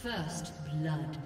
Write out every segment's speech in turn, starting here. First blood.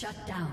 Shut down.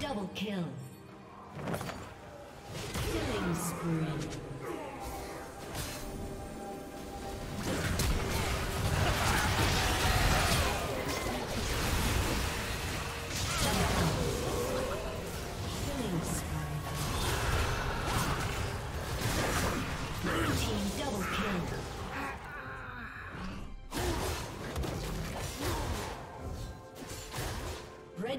Double kill. Killing spree. Blue team double kill.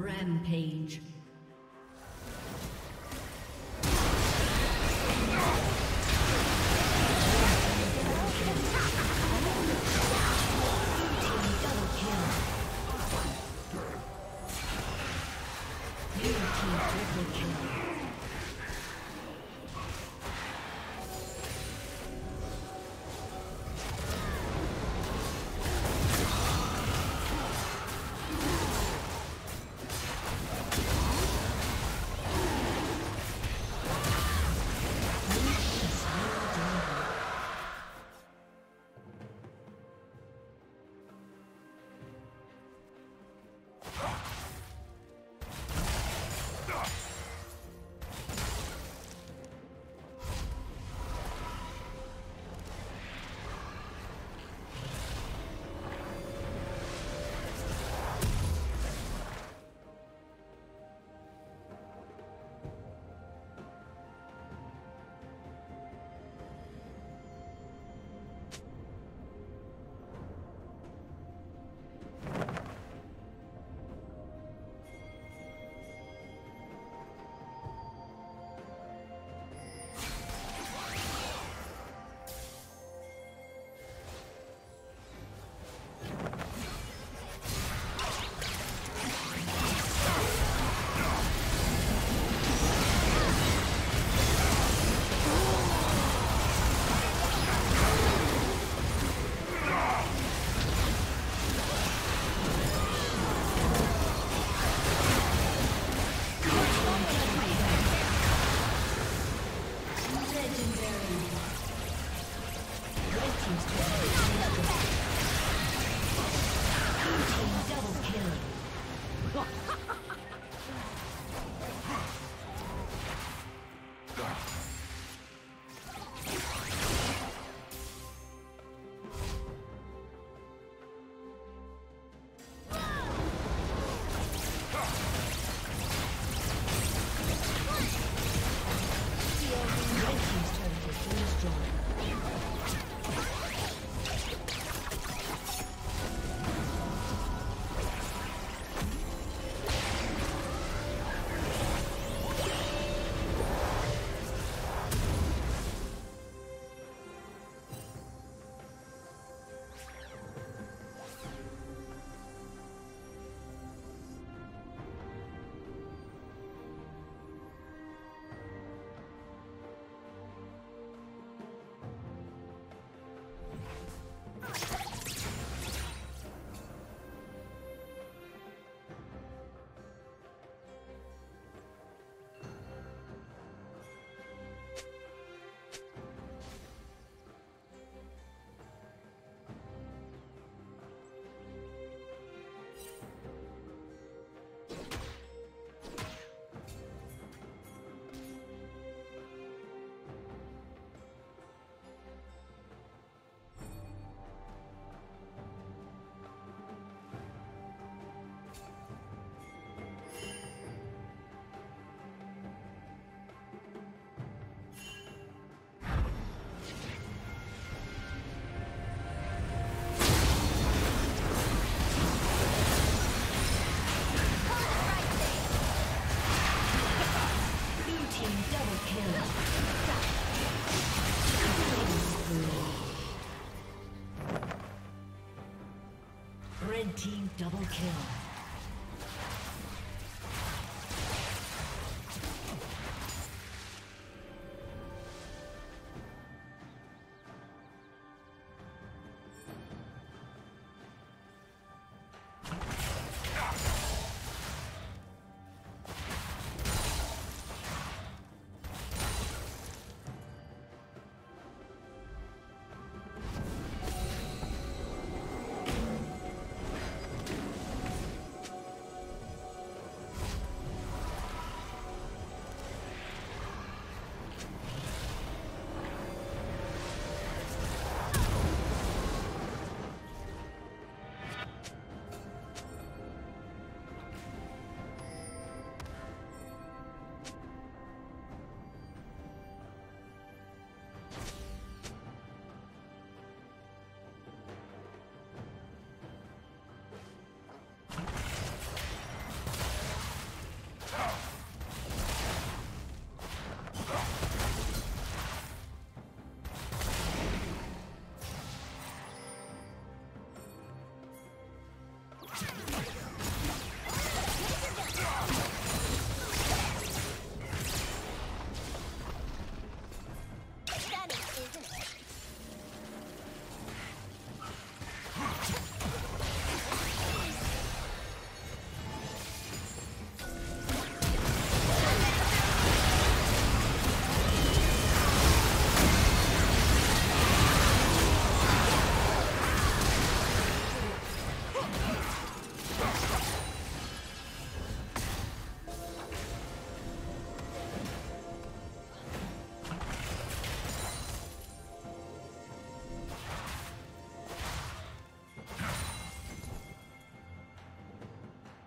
Rampage. Red team double kill.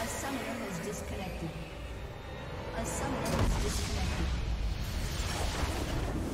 A summoner has disconnected.